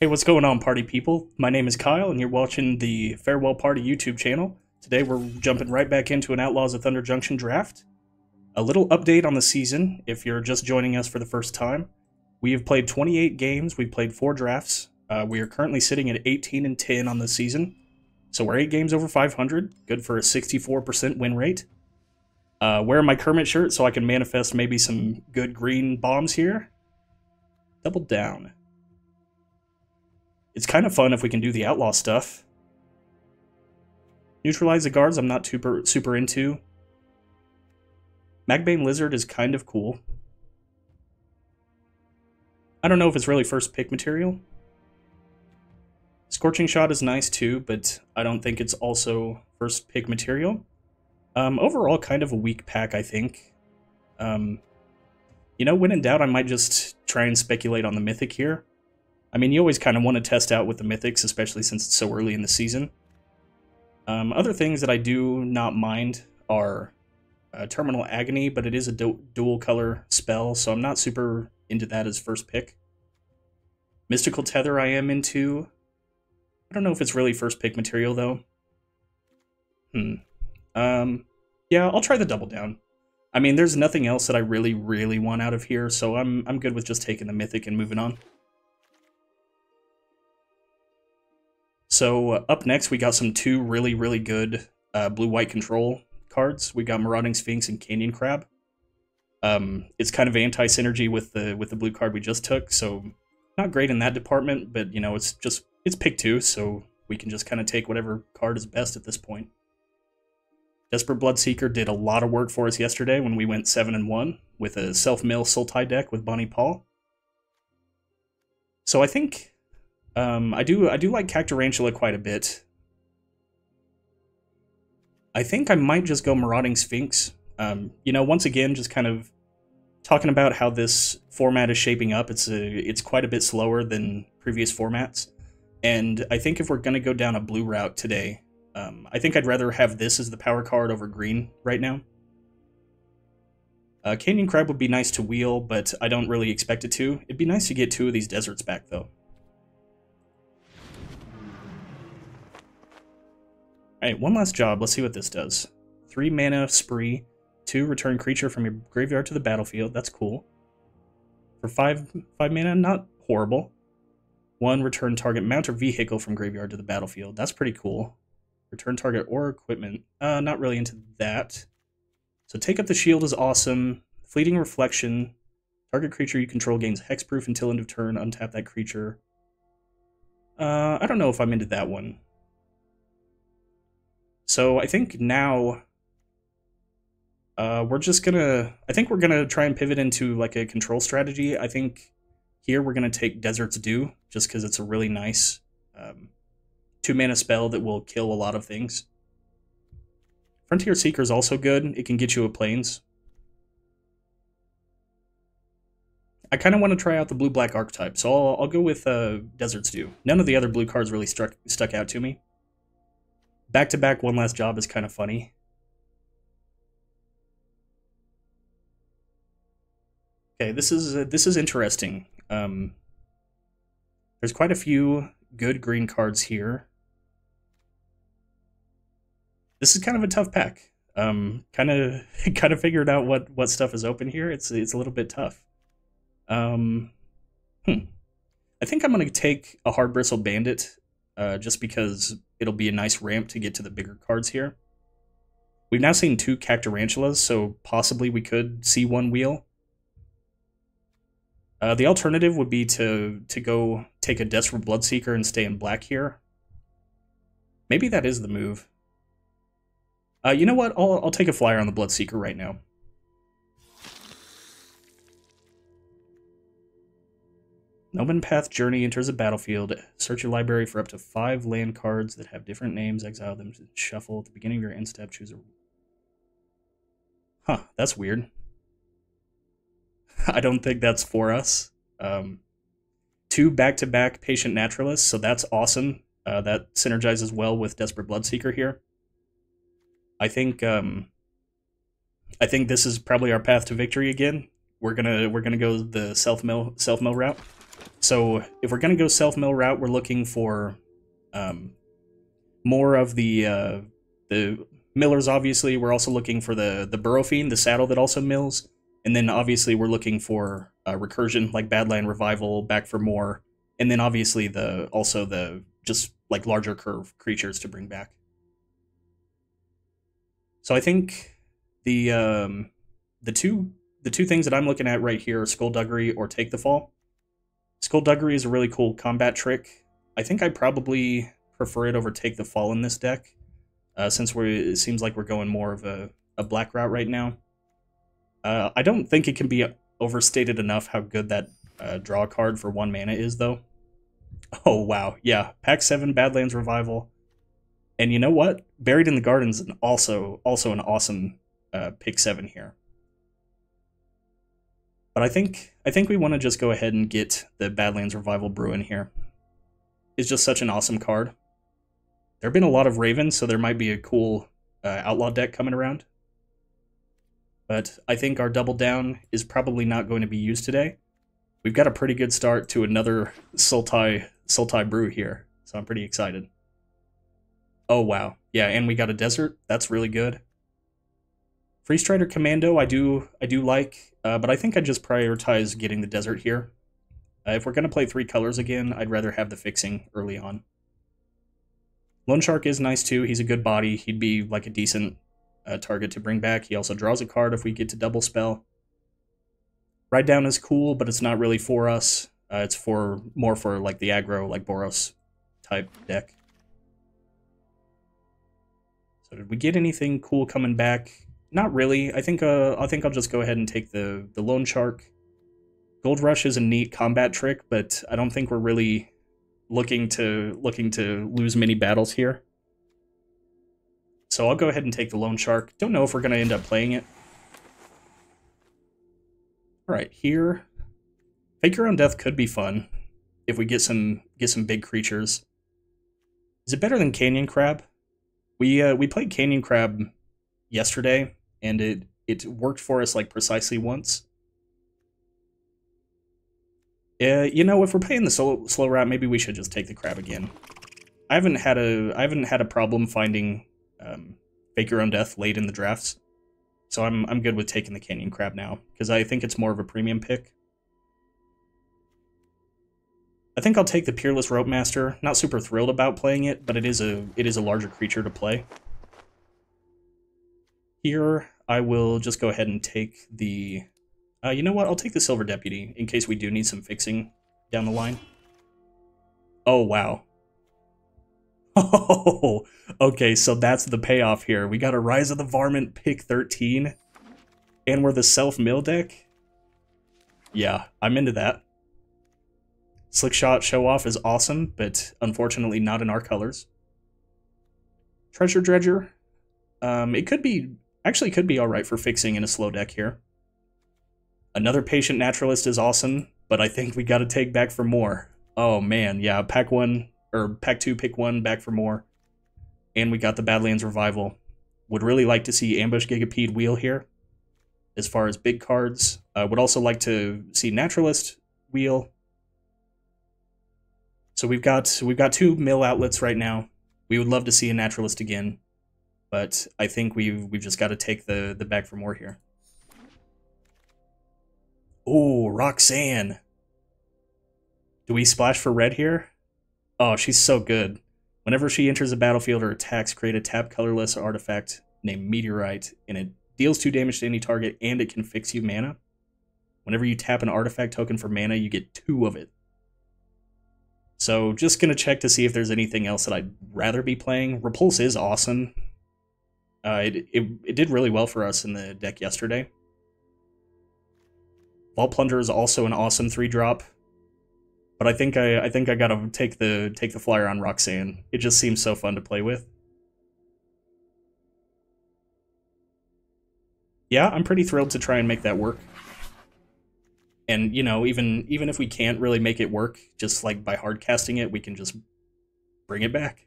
Hey, what's going on, party people? My name is Kyle, and you're watching the Farewell Party YouTube channel. Today, we're jumping right back into an Outlaws of Thunder Junction draft. A little update on the season, if you're just joining us for the first time. We have played 28 games. We've played 4 drafts. We are currently sitting at 18-10 on the season. So we're 8 games over 500. Good for a 64% win rate. Wearing my Kermit shirt so I can manifest maybe some good green bombs here. Double down. It's kind of fun if we can do the outlaw stuff. Neutralize the guards I'm not super into. Magbane Lizard is kind of cool. I don't know if it's really first pick material. Scorching Shot is nice too, but I don't think it's also first pick material. Overall, kind of a weak pack, I think. You know, when in doubt, I might just try and speculate on the Mythic here. I mean, you always kind of want to test out with the Mythics, especially since it's so early in the season. Other things that I do not mind are Terminal Agony, but it is a dual-color spell, so I'm not super into that as first pick. Mystical Tether I am into. I don't know if it's really first pick material, though. Yeah, I'll try the double down. I mean, there's nothing else that I really want out of here, so I'm good with just taking the Mythic and moving on. So up next, we got some two really good blue-white control cards. We got Marauding Sphinx and Canyon Crab. It's kind of anti-synergy with the blue card we just took, so not great in that department. But you know, it's pick 2, so we can just kind of take whatever card is best at this point. Desperate Bloodseeker did a lot of work for us yesterday when we went 7-1 with a self-mill Sultai deck with Bonnie Paul. So I think. I do like Cacturantula quite a bit. I think I might just go Marauding Sphinx. You know, once again, just kind of talking about how this format is shaping up. It's quite a bit slower than previous formats, and I think if we're gonna go down a blue route today, I think I'd rather have this as the power card over green right now. Canyon Crab would be nice to wheel, but I don't really expect it to. It'd be nice to get 2 of these deserts back though. Alright, one last job. Let's see what this does. 3 mana spree, 2 return creature from your graveyard to the battlefield. That's cool. For five mana, not horrible. 1 return target mount or vehicle from graveyard to the battlefield. That's pretty cool. Return target or equipment. Not really into that. So take up the shield is awesome. Fleeting reflection. Target creature you control gains hexproof until end of turn. Untap that creature. I don't know if I'm into that one. So I think now we're just going to, I think we're going to try and pivot into like a control strategy. I think here we're going to take Desert's Dew just because it's a really nice 2-mana spell that will kill a lot of things. Frontier Seeker is also good. It can get you a Plains. I kind of want to try out the blue-black archetype, so I'll go with Desert's Dew. None of the other blue cards really stuck out to me. Back-to-back one last job is kind of funny. Okay, this is interesting. There's quite a few good green cards here. This is kind of a tough pack. Kind of figured out what stuff is open here. It's a little bit tough. I think I'm gonna take a Hardbristle Bandit. Just because it'll be a nice ramp to get to the bigger cards here. We've now seen 2 Cacturantulas, so possibly we could see 1 wheel. The alternative would be to go take a Desperate Bloodseeker and stay in black here. Maybe that is the move. You know what? I'll take a flyer on the Bloodseeker right now. Open Path Journey enters the battlefield. Search your library for up to 5 land cards that have different names. Exile them to shuffle. At the beginning of your end step, choose a... Huh, that's weird. I don't think that's for us. 2 back-to-back Patient Naturalists, so that's awesome. That synergizes well with Desperate Bloodseeker here. I think this is probably our path to victory again. We're gonna go the self-mill route. So if we're going to go self-mill route, we're looking for more of the millers, obviously. We're also looking for the Burrow Fiend, the saddle that also mills. And then obviously we're looking for recursion, like Badlands Revival, Back for More. And then obviously also the just like larger curve creatures to bring back. So I think the two things that I'm looking at right here are Skullduggery or Take the Fall. Skullduggery is a really cool combat trick. I think I probably prefer it over Take the Fall in this deck, since it seems like we're going more of a black route right now. I don't think it can be overstated enough how good that draw card for 1 mana is, though. Oh, wow. Yeah, Pack 7, Badlands Revival. And you know what? Buried in the Gardens is also an awesome pick 7 here. But I think we want to just go ahead and get the Badlands Revival Brew in here. It's just such an awesome card. There have been a lot of Ravens, so there might be a cool Outlaw deck coming around. But I think our double down is probably not going to be used today. We've got a pretty good start to another Sultai brew here, so I'm pretty excited. Oh, wow. Yeah, and we got a desert. That's really good. Freestrider Commando, I do like, but I think I just prioritize getting the desert here. If we're going to play 3 colors again, I'd rather have the fixing early on. Lone Shark is nice too. He's a good body. He'd be like a decent target to bring back. He also draws a card if we get to double spell. Ride Down is cool, but it's not really for us. It's more for like the aggro, like Boros type deck. So did we get anything cool coming back? Not really. I think I'll just go ahead and take the Lone Shark. Gold Rush is a neat combat trick, but I don't think we're really looking to lose many battles here. So I'll go ahead and take the Lone Shark. Don't know if we're going to end up playing it. All right, here, Fake Your Own Death could be fun if we get some big creatures. Is it better than Canyon Crab? We played Canyon Crab yesterday, and it worked for us like precisely once. You know, if we're playing the slow route, maybe we should just take the crab again. I haven't had a problem finding Fake Your Own Death late in the drafts. So I'm good with taking the Canyon Crab now, because I think it's more of a premium pick. I think I'll take the Peerless Rope Master. Not super thrilled about playing it, but it is a larger creature to play. Here I will just go ahead and take the you know what? I'll take the Silver Deputy in case we do need some fixing down the line. Oh wow. Oh, okay, so that's the payoff here. We got a Rise of the Varmint pick 13, and we're the self-mill deck? Yeah, I'm into that. Slickshot Show-Off is awesome, but unfortunately not in our colors. Treasure Dredger. It could be alright for fixing in a slow deck here. Another Patient Naturalist is awesome, but I think we gotta take Back for More. Oh man, yeah, pack 1... or Pack 2, pick 1, Back for More. And we got the Badlands Revival. Would really like to see Ambush Gigapede wheel here, as far as big cards. Would also like to see Naturalist wheel. So we've got 2 mill outlets right now. We would love to see a Naturalist again, but I think we've just got to take the Back for More here. Oh, Roxanne. Do we splash for red here? Oh, she's so good. Whenever she enters the battlefield or attacks, create a tap colorless artifact named Meteorite, and it deals 2 damage to any target, and it can fix you mana. Whenever you tap an artifact token for mana, you get 2 of it. So just going to check to see if there's anything else that I'd rather be playing. Repulse is awesome. It did really well for us in the deck yesterday. Vault Plunderer is also an awesome 3-drop. But I think I gotta take the flyer on Roxanne. It just seems so fun to play with. Yeah, I'm pretty thrilled to try and make that work. And you know, even if we can't really make it work, just like by hard casting it, we can just bring it back.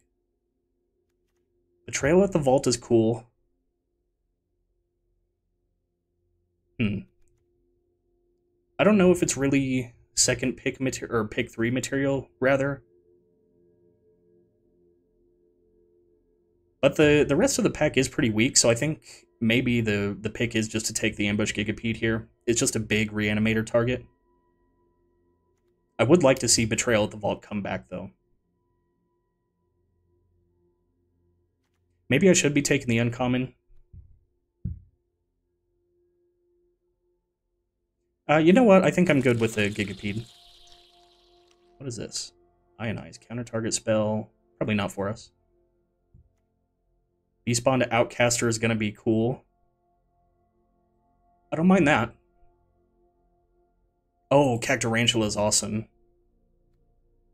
Betrayal at the Vault is cool. I don't know if it's really second pick material, or pick 3 material rather. But the rest of the pack is pretty weak, so I think maybe the pick is just to take the Ambush Gigapede here. It's just a big reanimator target. I would like to see Betrayal at the Vault come back, though. Maybe I should be taking the uncommon. You know what? I think I'm good with the Gigapede. What is this? Ionize. Counter target spell. Probably not for us. Despawn to Outcaster is going to be cool. I don't mind that. Oh, Cacturantula is awesome.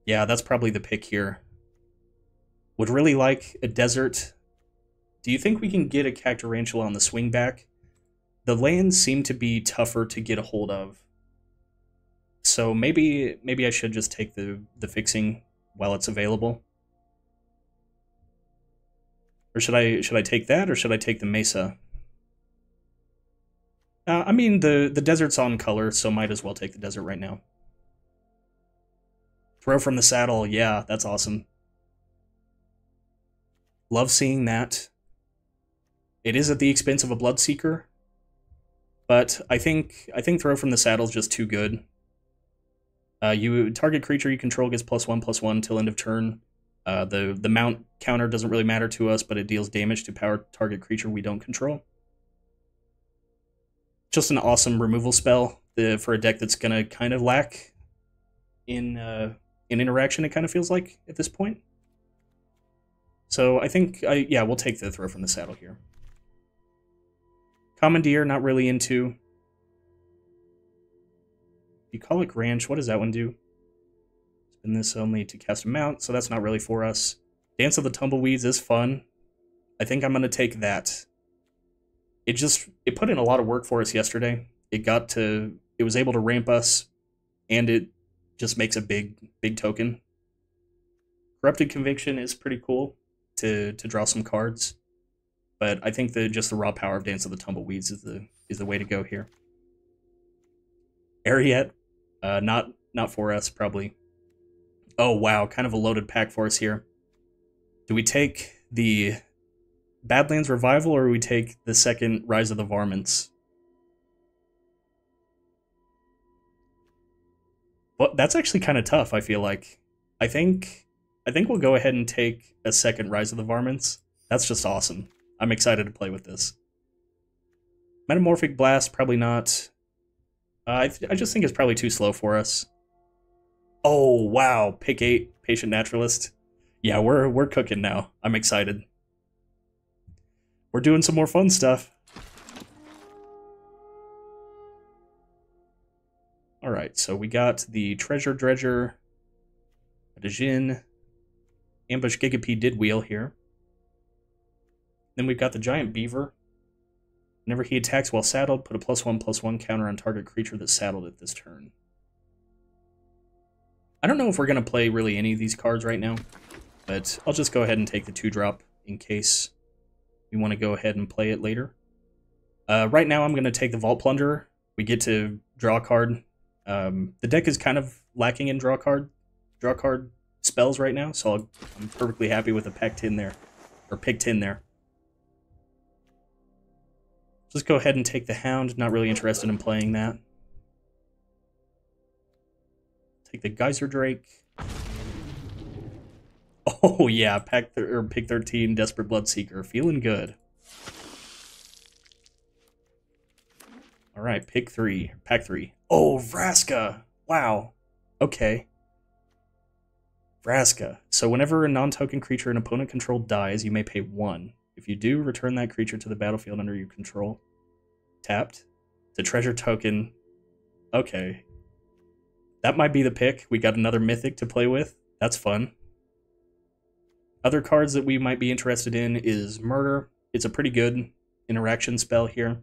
Yeah, that's probably the pick here. Would really like a desert. Do you think we can get a Cacturantula on the swing back? The lands seem to be tougher to get a hold of. So maybe I should just take the fixing while it's available. Or should I take that, or should I take the Mesa? I mean, the desert's on color, so might as well take the desert right now. Throw from the Saddle, yeah, that's awesome. Love seeing that. It is at the expense of a Bloodseeker, but I think Throw from the Saddle is just too good. You target creature you control gets +1/+1 till end of turn. The mount counter doesn't really matter to us, but it deals damage to power target creature we don't control. Just an awesome removal spell for a deck that's going to kind of lack in interaction, it kind of feels like, at this point. So I think, yeah, we'll take the Throw from the Saddle here. Commandeer, not really into. Bucolic Ranch, what does that one do? Spend this only to cast a mount, so that's not really for us. Dance of the Tumbleweeds is fun. I think I'm going to take that. It put in a lot of work for us yesterday. It was able to ramp us, and it just makes a big token. Corrupted Conviction is pretty cool to draw some cards, but I think just the raw power of Dance of the Tumbleweeds is the way to go here. Ariette, not for us probably. Oh wow, kind of a loaded pack for us here. Do we take the Badlands Revival, or we take the second Rise of the Varmints? Well, that's actually kind of tough, I feel like. I think we'll go ahead and take a second Rise of the Varmints. That's just awesome. I'm excited to play with this. Metamorphic Blast, probably not. I just think it's probably too slow for us. Oh, wow. Pick 8, Patient Naturalist. Yeah, we're cooking now. I'm excited. We're doing some more fun stuff. Alright, so we got the Treasure Dredger, Adajin, Ambush Gigapede did wheel here. Then we've got the Giant Beaver. Whenever he attacks while saddled, put a +1/+1 counter on target creature that's saddled at this turn. I don't know if we're going to play really any of these cards right now, but I'll just go ahead and take the 2-drop in case we want to go ahead and play it later. Right now I'm going to take the Vault Plunderer. We get to draw a card. The deck is kind of lacking in draw card spells right now, so I'm perfectly happy with a pick 10 there. Just go ahead and take the Hound. Not really interested in playing that. Take the Geyser Drake. Oh yeah, pick 13, Desperate Bloodseeker. Feeling good. Alright, pack 3. Oh, Vraska! Wow. Okay. Vraska. So whenever a non-token creature an opponent controlled dies, you may pay 1. If you do, return that creature to the battlefield under your control. Tapped. It's a treasure token. Okay. That might be the pick. We got another Mythic to play with. That's fun. Other cards that we might be interested in is Murder. It's a pretty good interaction spell here.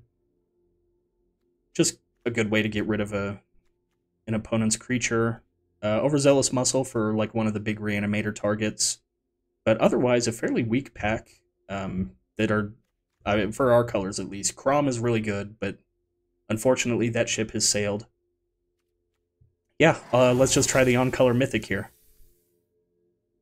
Just a good way to get rid of an opponent's creature. Overzealous Muscle for like one of the big reanimator targets. But otherwise, a fairly weak pack for our colors at least. Crom is really good, but unfortunately that ship has sailed. Yeah, let's just try the on-color Mythic here.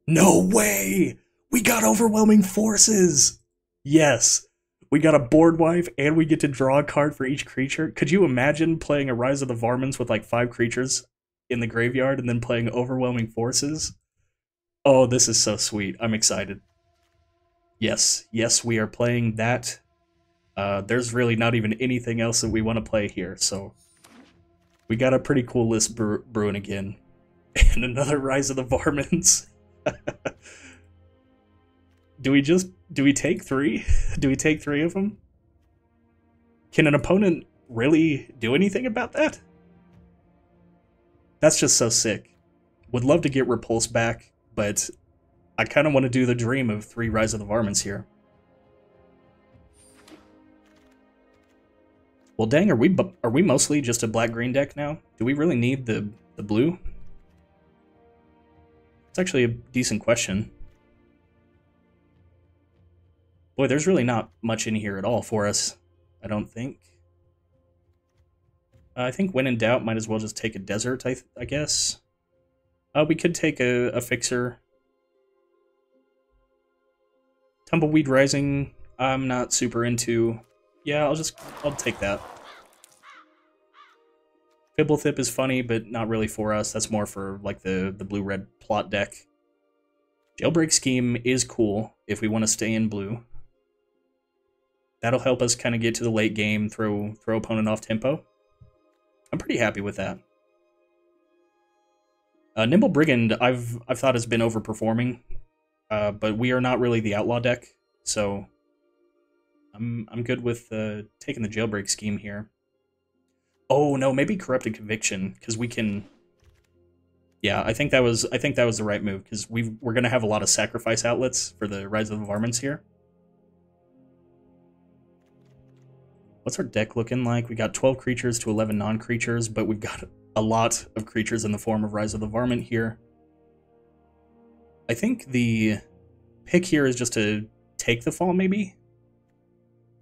No way! We got Overwhelming Forces! Yes! We got a board wipe, and we get to draw a card for each creature. Could you imagine playing a Rise of the Varmints with like 5 creatures in the graveyard and then playing Overwhelming Forces? Oh, this is so sweet. I'm excited. Yes, yes, we are playing that. There's really not even anything else that we want to play here, so... We got a pretty cool list brewing again. And another Rise of the Varmints. Do we take 3? Do we take 3 of them? Can an opponent really do anything about that? That's just so sick. Would love to get Repulse back, but I kind of want to do the dream of 3 Rise of the Varmints here. Well, dang, are we mostly just a black-green deck now? Do we really need the blue? It's actually a decent question. Boy, there's really not much in here at all for us, I don't think. I think when in doubt, might as well just take a desert, I guess. We could take a fixer. Tumbleweed Rising, I'm not super into. Yeah, I'll take that. Fibblethip is funny, but not really for us. That's more for, like, the blue-red plot deck. Jailbreak Scheme is cool if we want to stay in blue. That'll help us kind of get to the late game, throw opponent off tempo. I'm pretty happy with that. Nimble Brigand, I've thought has been overperforming, but we are not really the outlaw deck, so I'm good with taking the Jailbreak Scheme here. Oh no, maybe Corrupted Conviction, because we can. Yeah, I think that was the right move, because we're gonna have a lot of sacrifice outlets for the Rise of the Varmints here. What's our deck looking like? We got 12 creatures to 11 non-creatures, but we've got a lot of creatures in the form of Rise of the Varmint here. I think the pick here is just to take the fall, maybe?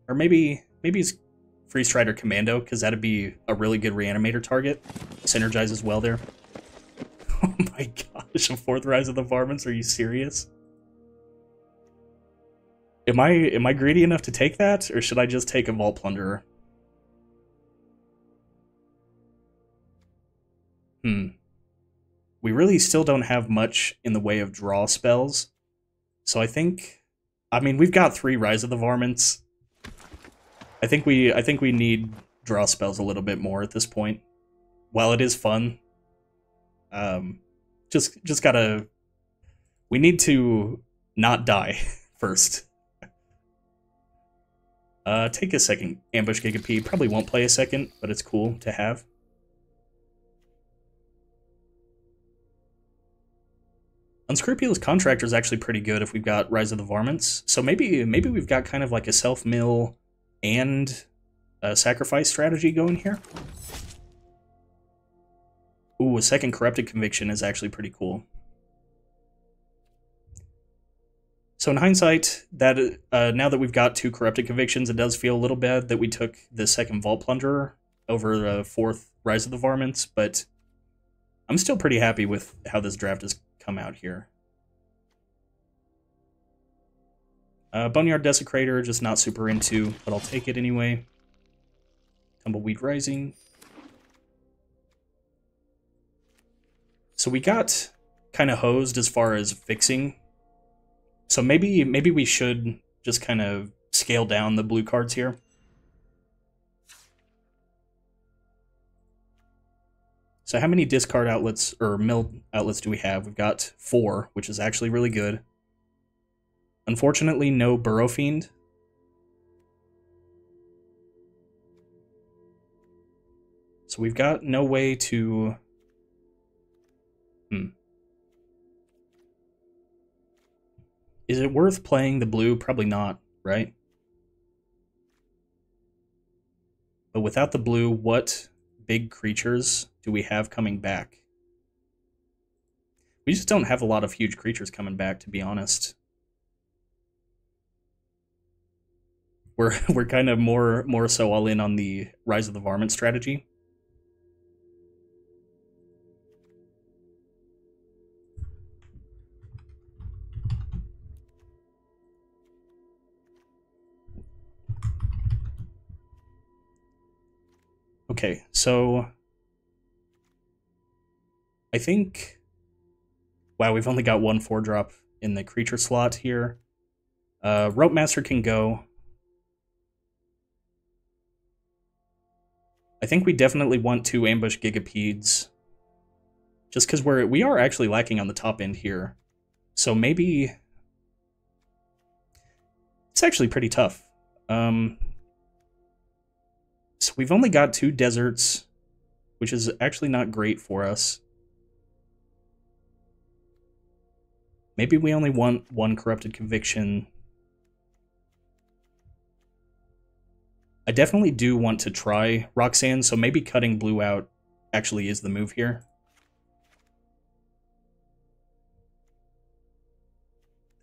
Or maybe it's Freestrider Commando, because that'd be a really good reanimator target. Synergizes well there. Oh my gosh, a 4th Rise of the Varmints, are you serious? Am I greedy enough to take that, or should I just take a Vault Plunderer? We really still don't have much in the way of draw spells. So I mean we've got 3 Rise of the Varmints. I think we need draw spells a little bit more at this point. While it is fun, just gotta, we need to not die first. Take a second Ambush Gigapede. Probably won't play a second, but it's cool to have. Unscrupulous Contractor is actually pretty good if we've got Rise of the Varmints. So maybe we've got kind of like a self-mill and a sacrifice strategy going here. Ooh, a second Corrupted Conviction is actually pretty cool. So in hindsight, that now that we've got 2 Corrupted Convictions, it does feel a little bad that we took the second Vault Plunderer over the 4th Rise of the Varmints, but I'm still pretty happy with how this draft has come out here. Boneyard Desecrator, just not super into, but I'll take it anyway. Tumbleweed Rising. So we got kind of hosed as far as fixing. So maybe we should just kind of scale down the blue cards here. So how many discard outlets or mill outlets do we have? We've got 4, which is actually really good. Unfortunately, no Burrow Fiend. So we've got no way to... Is it worth playing the blue? Probably not, right? But without the blue, what big creatures do we have coming back? We just don't have a lot of huge creatures coming back, to be honest. We're kind of more so all in on the Rise of the Varmint strategy. Okay, so I think, wow, we've only got one 4-drop in the creature slot here. Rope Master can go. I think we definitely want to ambush Gigapedes, just because we are actually lacking on the top end here. So maybe it's actually pretty tough. So we've only got 2 deserts, which is actually not great for us. Maybe we only want 1 Corrupted Conviction. I definitely do want to try Roxanne, so maybe cutting blue out actually is the move here.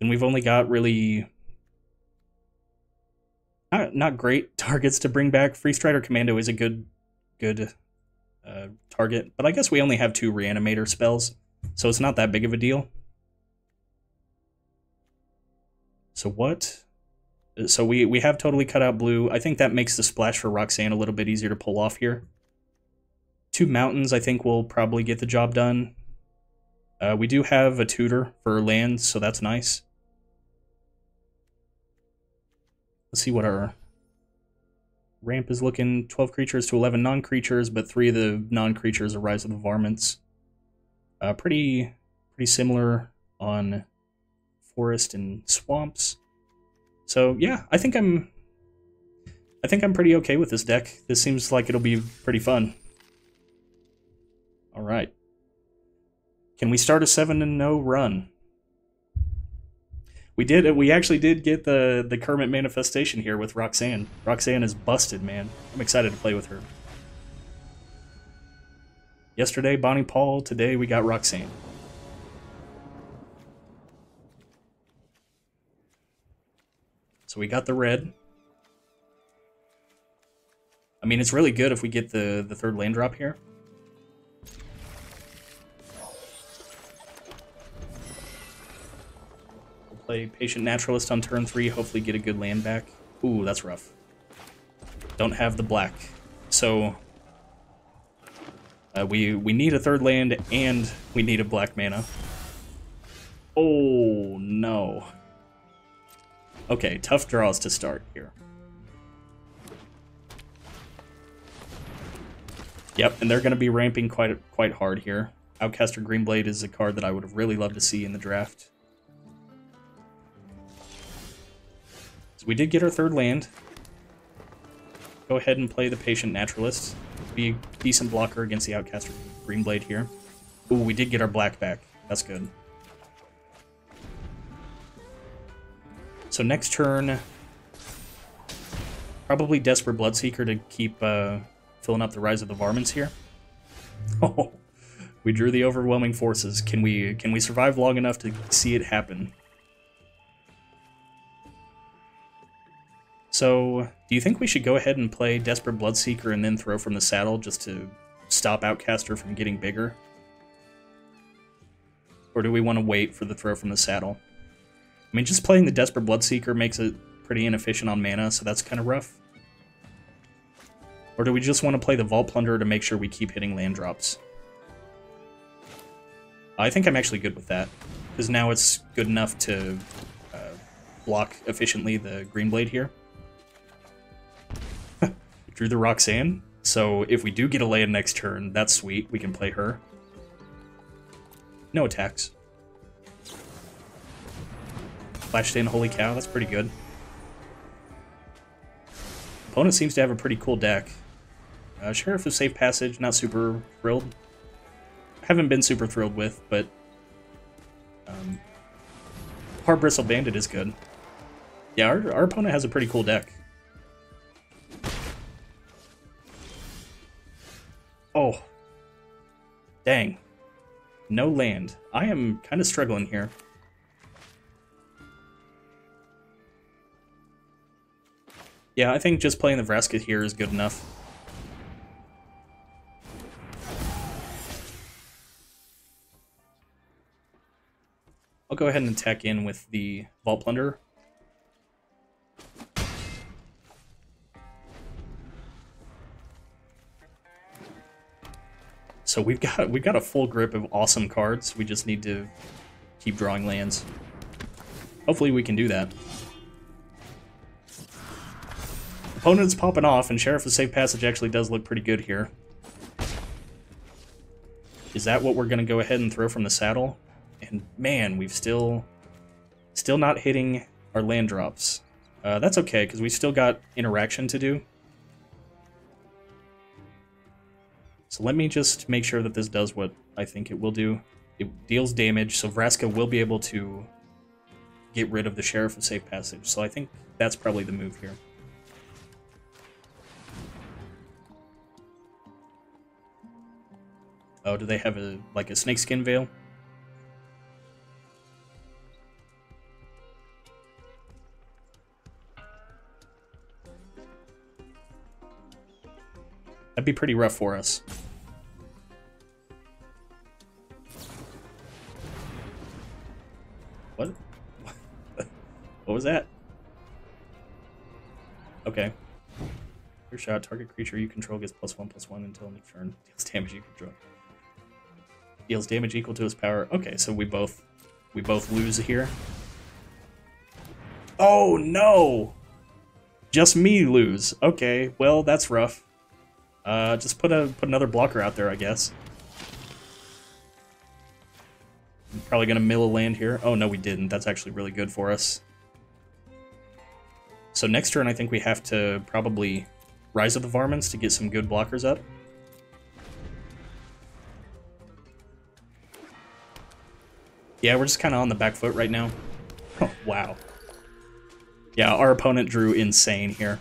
And we've only got really not great targets to bring back. Freestrider Commando is a good target, but I guess we only have 2 reanimator spells, so it's not that big of a deal. So what? So we have totally cut out blue. I think that makes the splash for Roxanne a little bit easier to pull off here. 2 mountains, I think, will probably get the job done. We do have a tutor for lands, so that's nice. Let's see what our ramp is looking. 12 creatures to 11 non-creatures, but 3 of the non-creatures are Rise of the Varmints. Pretty similar on forest and swamps. So yeah, I think I'm pretty okay with this deck. This seems like it'll be pretty fun. All right. Can we start a 7-0 run? We did. We actually did get the Kermit manifestation here with Roxanne. Roxanne is busted, man. I'm excited to play with her. Yesterday, Bonnie Paul. Today, we got Roxanne. So we got the red. I mean, it's really good if we get the 3rd land drop here. We'll play Patient Naturalist on turn 3, hopefully get a good land back. Ooh, that's rough. Don't have the black. So we need a 3rd land and we need a black mana. Oh no. Okay, tough draws to start here. Yep, and they're going to be ramping quite hard here. Outcaster Greenblade is a card that I would have really loved to see in the draft. So we did get our 3rd land. Go ahead and play the Patient Naturalist. Be a decent blocker against the Outcaster Greenblade here. Ooh, we did get our black back. That's good. So next turn, probably Desperate Bloodseeker to keep filling up the Rise of the Varmints here. Oh, we drew the Overwhelming Forces. Can we survive long enough to see it happen? So do you think we should go ahead and play Desperate Bloodseeker and then throw from the saddle just to stop Outcaster from getting bigger? Or do we want to wait for the throw from the saddle? I mean, just playing the Desperate Bloodseeker makes it pretty inefficient on mana, so that's kind of rough. Or do we just want to play the Vault Plunderer to make sure we keep hitting land drops? I think I'm actually good with that, because now it's good enough to block efficiently the Greenblade here. Drew the Roxanne, so if we do get a land next turn, that's sweet. We can play her. No attacks. Flashed in Holy Cow, that's pretty good. Opponent seems to have a pretty cool deck. Sheriff of Safe Passage, not super thrilled. Haven't been super thrilled with, but Hardbristle Bandit is good. Yeah, our opponent has a pretty cool deck. Oh. Dang. No land. I am kind of struggling here. Yeah, I think just playing the Vraska here is good enough. I'll go ahead and attack in with the Vault Plunderer. So we've got a full grip of awesome cards. We just need to keep drawing lands. Hopefully we can do that. Opponent's popping off, and Sheriff of Safe Passage actually does look pretty good here. Is that what we're going to go ahead and throw from the saddle? And man, we've still not hitting our land drops. That's okay, because we've still got interaction to do. So let me just make sure that this does what I think it will do. It deals damage, so Vraska will be able to get rid of the Sheriff of Safe Passage. So I think that's probably the move here. Oh, do they have like a snakeskin veil? That'd be pretty rough for us. What? What was that? Okay. Your shot, target creature you control gets +1/+1 until next turn. Deals damage you control. Deals damage equal to its power. Okay, so we both lose here. Oh no! Just me lose. Okay, well that's rough. Just put another blocker out there, I guess. I'm probably gonna mill a land here. Oh no, we didn't. That's actually really good for us. So next turn, I think we have to probably Rise of the Varmints to get some good blockers up. Yeah, we're just kind of on the back foot right now. Oh, wow. Yeah, our opponent drew insane here.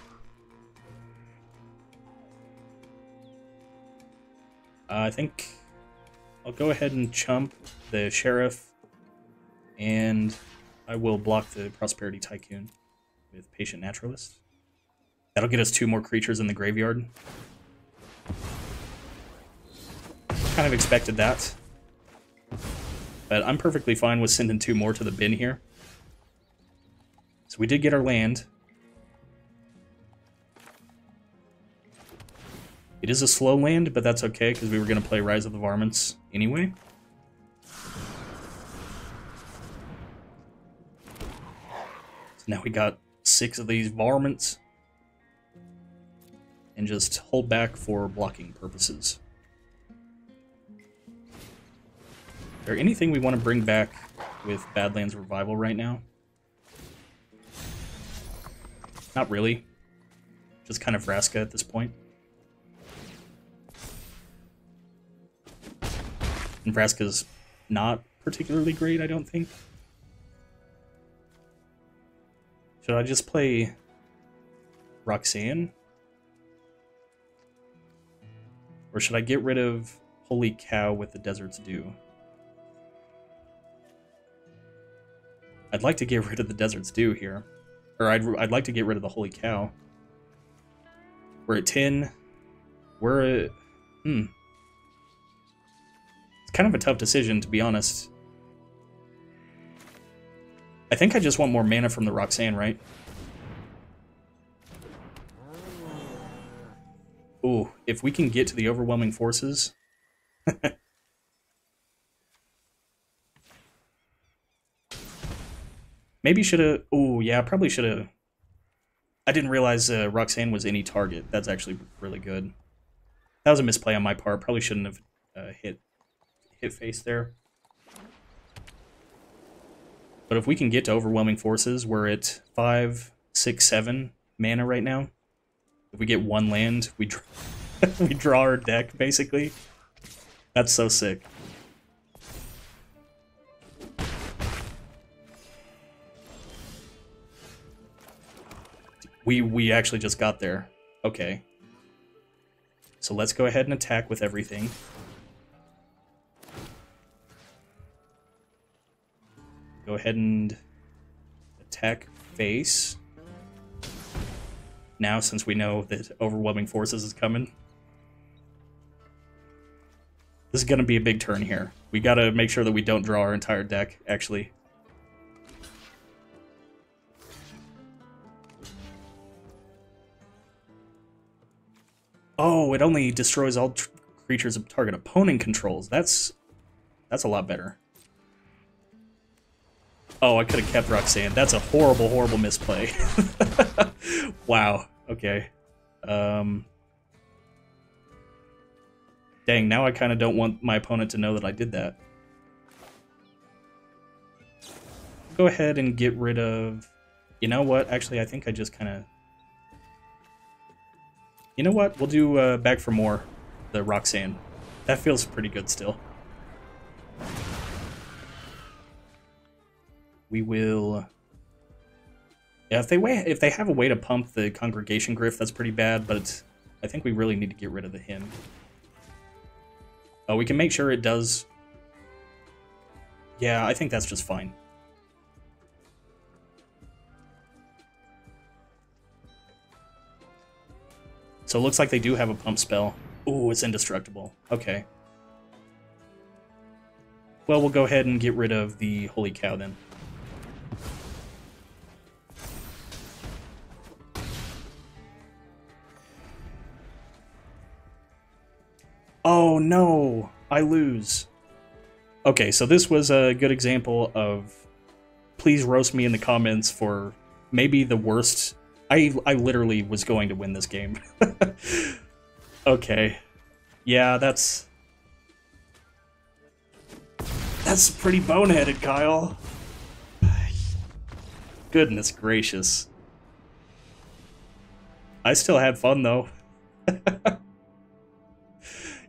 I think I'll go ahead and chump the Sheriff, and I will block the Prosperity Tycoon with Patient Naturalist. That'll get us 2 more creatures in the graveyard. Kind of expected that. But I'm perfectly fine with sending 2 more to the bin here. So we did get our land. It is a slow land, but that's okay, because we were going to play Rise of the Varmints anyway. So now we got 6 of these Varmints. And just hold back for blocking purposes. Is there anything we want to bring back with Badlands Revival right now? Not really. Just kind of Vraska at this point. And Vraska's not particularly great, I don't think. Should I just play Roxanne? Or should I get rid of Holy Cow with the Desert's Dew? I'd like to get rid of the Desert's Dew here. Or I'd like to get rid of the Holy Cow. We're at 10. We're at... It's kind of a tough decision, to be honest. I think I just want more mana from the Roxanne, right? Ooh, if we can get to the Overwhelming Forces... Maybe should've... Oh, yeah, probably should've... I didn't realize Roxanne was any target. That's actually really good. That was a misplay on my part. Probably shouldn't have hit face there. But if we can get to Overwhelming Forces, we're at 5, 6, 7 mana right now. If we get 1 land, we draw our deck, basically. That's so sick. We actually just got there. Okay. So let's go ahead and attack with everything. Go ahead and attack face. Now, since we know that Overwhelming Forces is coming. This is going to be a big turn here. We got to make sure that we don't draw our entire deck, actually. Oh, it only destroys all creatures a target opponent controls. That's a lot better. Oh, I could have kept Roxanne. That's a horrible, horrible misplay. Wow. Okay. Dang, now I kind of don't want my opponent to know that I did that. Go ahead and get rid of... You know what? Actually, I think I just kind of... You know what? We'll do Back for More, the Roxanne. That feels pretty good still. We will... Yeah, if they have a way to pump the Congregation Griff, that's pretty bad, but it's, I think we really need to get rid of the hymn. Oh, we can make sure it does... Yeah, I think that's just fine. So it looks like they do have a pump spell. Ooh, it's indestructible. Okay. Well, we'll go ahead and get rid of the Holy Cow then. Oh no, I lose. Okay, so this was a good example of please roast me in the comments for maybe the worst. I literally was going to win this game. Okay. Yeah, that's pretty boneheaded, Kyle. Goodness gracious. I still had fun though.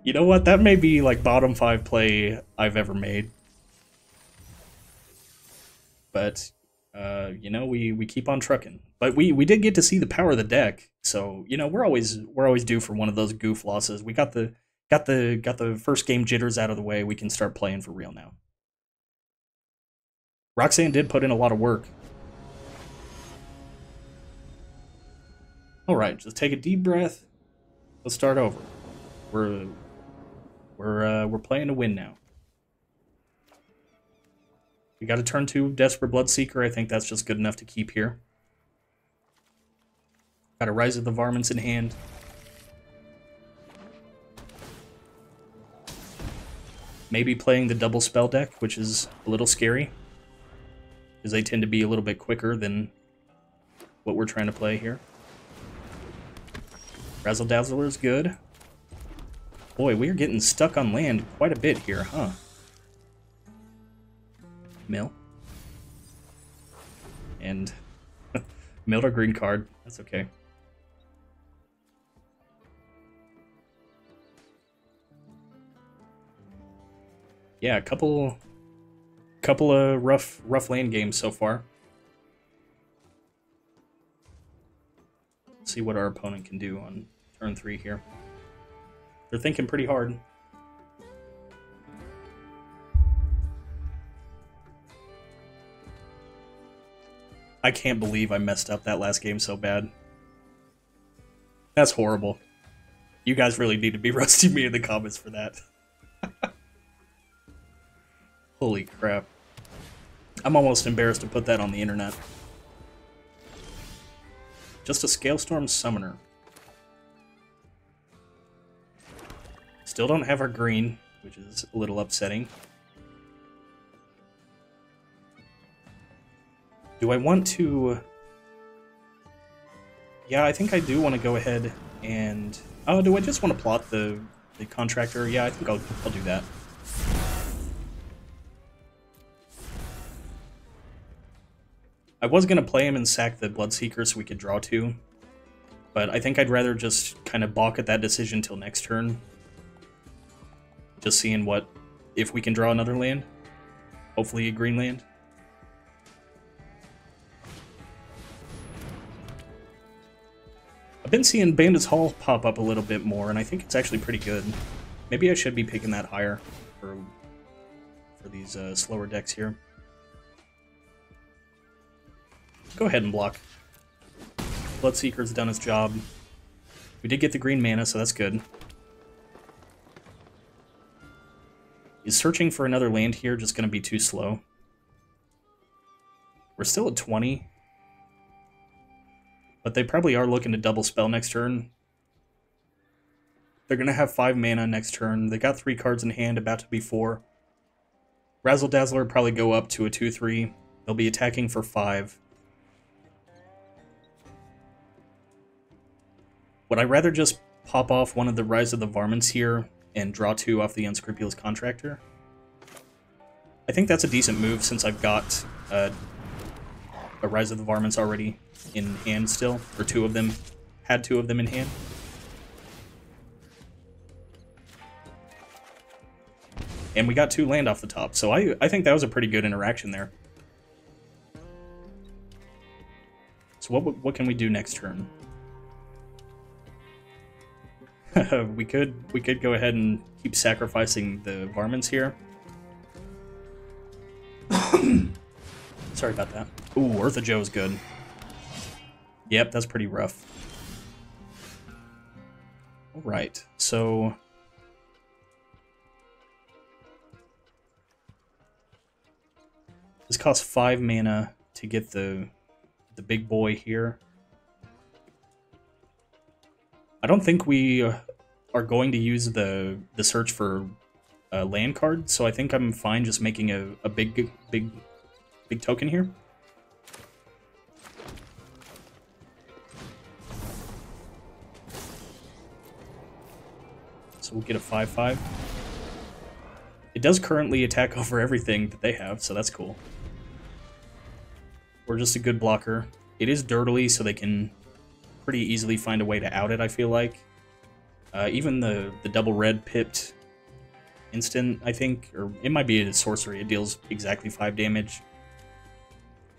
You know what? That may be like bottom 5 play I've ever made. But, you know, we keep on trucking. But we did get to see the power of the deck. So, you know, we're always due for one of those goof losses. We got the first game jitters out of the way. We can start playing for real now. Roxanne did put in a lot of work. All right, just take a deep breath. Let's start over. We're playing to win now. We got a turn 2 Desperate Bloodseeker. I think that's just good enough to keep here. Got a Rise of the Varmints in hand. Maybe playing the double spell deck, which is a little scary, because they tend to be a little bit quicker than what we're trying to play here. Razzle Dazzler is good. Boy, we are getting stuck on land quite a bit here, huh? Mill. And milled our green card. That's okay. Yeah, a couple of rough land games so far. Let's see what our opponent can do on turn 3 here. They're thinking pretty hard. I can't believe I messed up that last game so bad. That's horrible. You guys really need to be roasting me in the comments for that. Holy crap. I'm almost embarrassed to put that on the internet. Just a Scalestorm Summoner. Still don't have our green, which is a little upsetting. Do I want to... Yeah, I think I do want to go ahead and... Oh, do I just want to plot the contractor? Yeah, I think I'll do that. I was going to play him and sack the Bloodseeker so we could draw 2. But I think I'd rather just kind of balk at that decision till next turn. Just seeing what, if we can draw another land, hopefully a green land. I've been seeing Bandit's Hall pop up a little bit more, and I think it's actually pretty good. Maybe I should be picking that higher for these slower decks here. Go ahead and block. Bloodseeker's done his job. We did get the green mana, so that's good. Is searching for another land here just going to be too slow? We're still at 20. But they probably are looking to double spell next turn. They're going to have 5 mana next turn. They got 3 cards in hand, about to be 4. Razzle Dazzler probably go up to a 2-3. They'll be attacking for 5. Would I rather just pop off one of the Rise of the Varmints here and draw 2 off the Unscrupulous Contractor? I think that's a decent move since I've got a Rise of the Varmints already in hand still, or 2 of them, had 2 of them in hand. And we got 2 land off the top, so I think that was a pretty good interaction there. So what can we do next turn? we could go ahead and keep sacrificing the Varmints here. Sorry about that. Ooh, Eartha Joe's good. Yep, that's pretty rough. All right, so this costs 5 mana to get the big boy here. I don't think we are going to use the search for a land card, so I think I'm fine just making a big token here. So we'll get a 5/5. It does currently attack over everything that they have, so that's cool. We're just a good blocker. It is dirtily, so they can pretty easily find a way to out it, I feel like. Even the double red pipped instant, I think, or it might be a sorcery. It deals exactly 5 damage.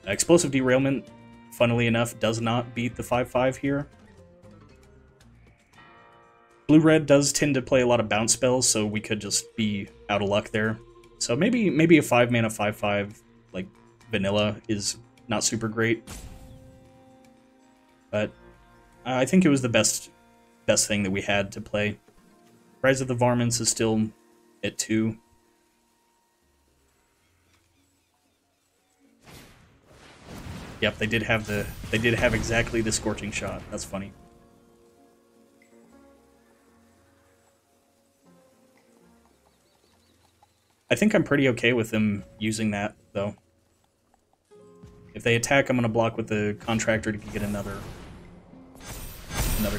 Explosive Derailment, funnily enough, does not beat the 5/5 here. Blue-red does tend to play a lot of bounce spells, so we could just be out of luck there. So maybe a 5-mana 5/5 like vanilla is not super great, but I think it was the best thing that we had to play. Rise of the Varmints is still at 2. Yep, they did have exactly the Scorching Shot. That's funny. I think I'm pretty okay with them using that though. If they attack, I'm gonna block with the Contractor to get another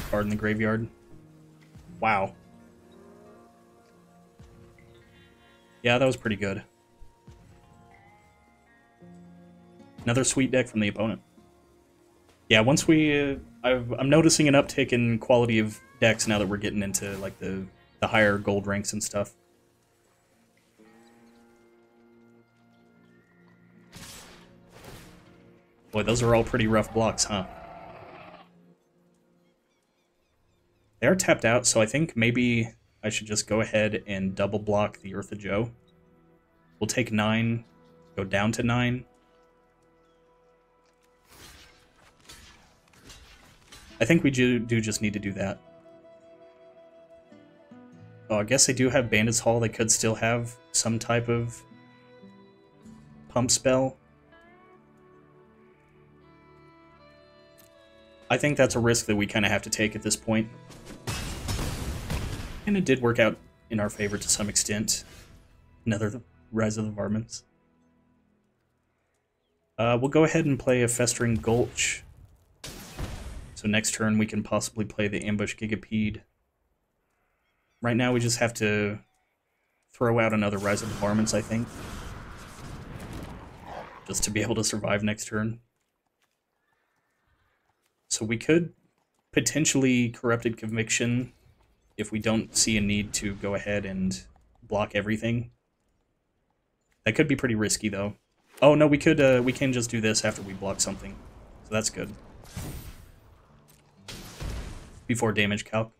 card in the graveyard. Wow. Yeah, that was pretty good. Another sweet deck from the opponent. Yeah, once we... I'm noticing an uptick in quality of decks now that we're getting into like the higher gold ranks and stuff. Boy, those are all pretty rough blocks, huh? They are tapped out, so I think maybe I should just go ahead and double block the Eartha Joe. We'll take 9, go down to 9. I think we do just need to do that. Oh, I guess they do have Bandit's Hall. They could still have some type of pump spell. I think that's a risk that we kind of have to take at this point. And it did work out in our favor to some extent. Another Rise of the Varmints. We'll go ahead and play a Festering Gulch. So next turn we can possibly play the Ambush Gigapede. Right now we just have to throw out another Rise of the Varmints, I think. Just to be able to survive next turn. So we could potentially Corrupted Conviction if we don't see a need to go ahead and block everything. That could be pretty risky though. Oh no, we can just do this after we block something. So that's good. Before damage calc.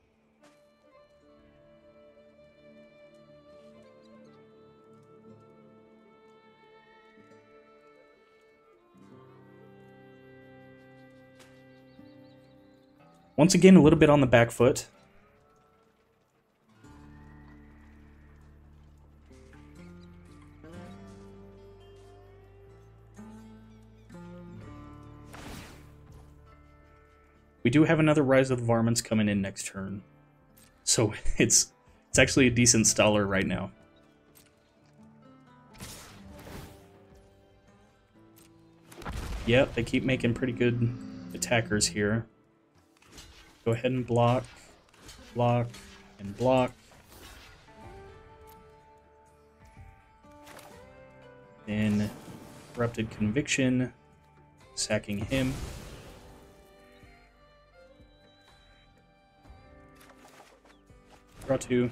Once again, a little bit on the back foot. We do have another Rise of the Varmints coming in next turn. so it's actually a decent staller right now. Yep, they keep making pretty good attackers here. Go ahead and block, block, and block. Then Corrupted Conviction, sacking him. Draw two.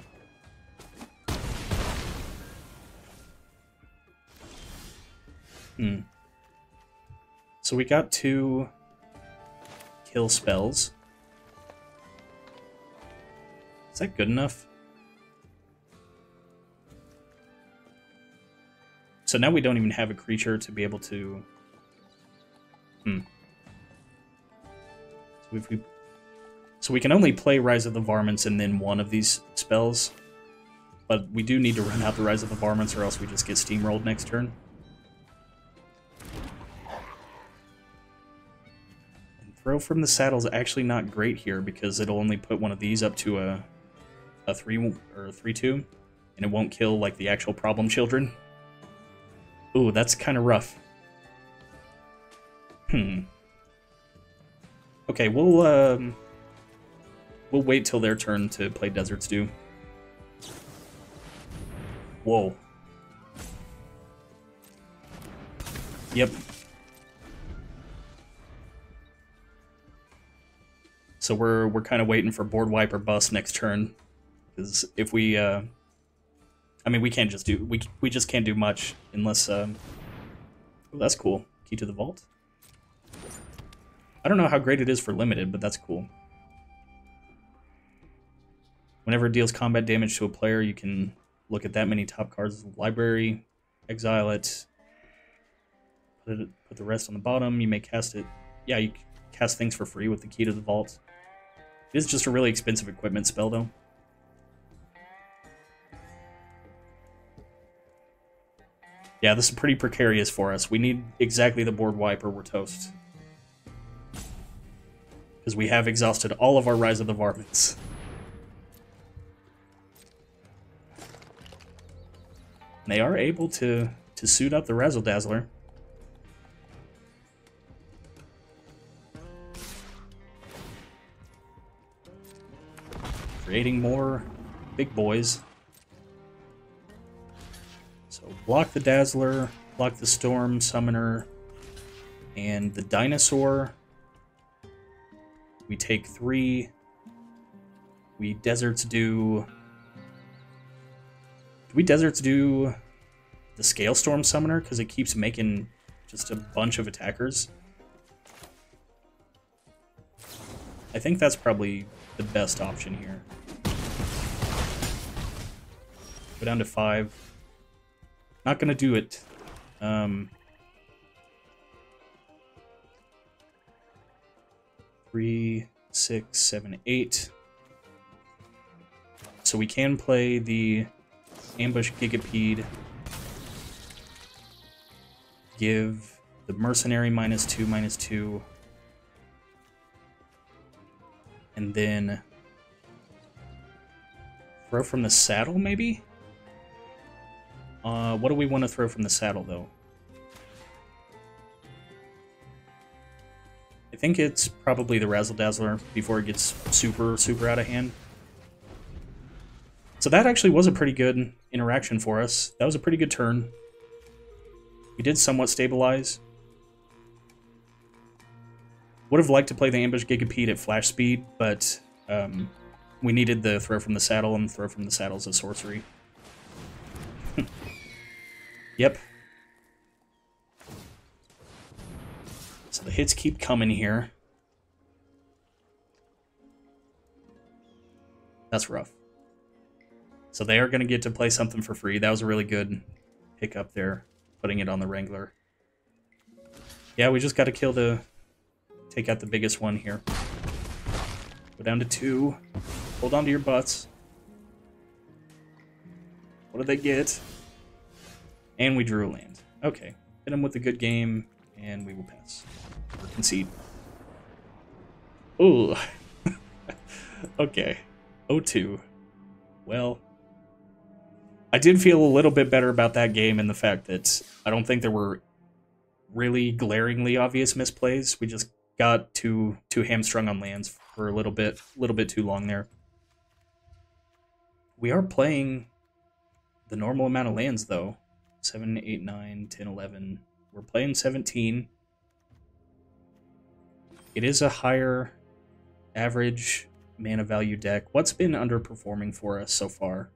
So we got two kill spells. Is that good enough? So now we don't even have a creature to be able to... So, so we can only play Rise of the Varmints and then one of these spells. But we do need to run out the Rise of the Varmints or else we just get steamrolled next turn. And Throw from the Saddle is actually not great here because it'll only put one of these up to a 3 or a 3/2. And it won't kill like the actual problem children. Ooh, that's kind of rough. Okay, we'll wait till their turn to play Desert's Dew. Whoa. Yep. So we're kind of waiting for board wipe or bust next turn, because if we I mean, we can't just do... We just can't do much unless... oh, that's cool. Key to the Vault. I don't know how great it is for limited, but that's cool. Whenever it deals combat damage to a player, you can look at that many top cards of the library, exile it, put the rest on the bottom. You may cast it... Yeah, you cast things for free with the Key to the Vault. It is just a really expensive equipment spell, though. Yeah, this is pretty precarious for us. We need exactly the board wipe or we're toast. Because we have exhausted all of our Rise of the Varmints. And they are able to suit up the Razzle Dazzler. Creating more big boys. Block the Dazzler, block the Storm Summoner, and the Dinosaur. We take 3. We Desert's Dew... Do we Desert's Dew the Scale Storm Summoner? Because it keeps making just a bunch of attackers. I think that's probably the best option here. Go down to 5. Not gonna do it. Three, 6, 7, 8. So we can play the Ambush Gigapede. Give the Mercenary -2/-2. And then Throw from the Saddle, maybe? What do we want to throw from the saddle, though? I think it's probably the Razzle Dazzler before it gets super, super out of hand. So that actually was a pretty good interaction for us. That was a pretty good turn. We did somewhat stabilize. Would have liked to play the Ambush Gigapede at flash speed, but we needed the Throw from the Saddle, and Throw from the Saddle is a sorcery. Yep. So the hits keep coming here. That's rough. So they are going to get to play something for free. That was a really good pickup there, putting it on the Wrangler. Yeah, we just got to kill the... Take out the biggest one here. Go down to 2. Hold on to your butts. What do they get? And we drew a land. Okay, hit him with a good game, and we will pass. Or concede. Ooh. Okay. 0-2. well. I did feel a little bit better about that game in the fact that I don't think there were really glaringly obvious misplays. We just got too hamstrung on lands for a little bit too long there. We are playing the normal amount of lands, though. 7, 8, 9, 10, 11. We're playing 17. It is a higher average mana value deck. What's been underperforming for us so far?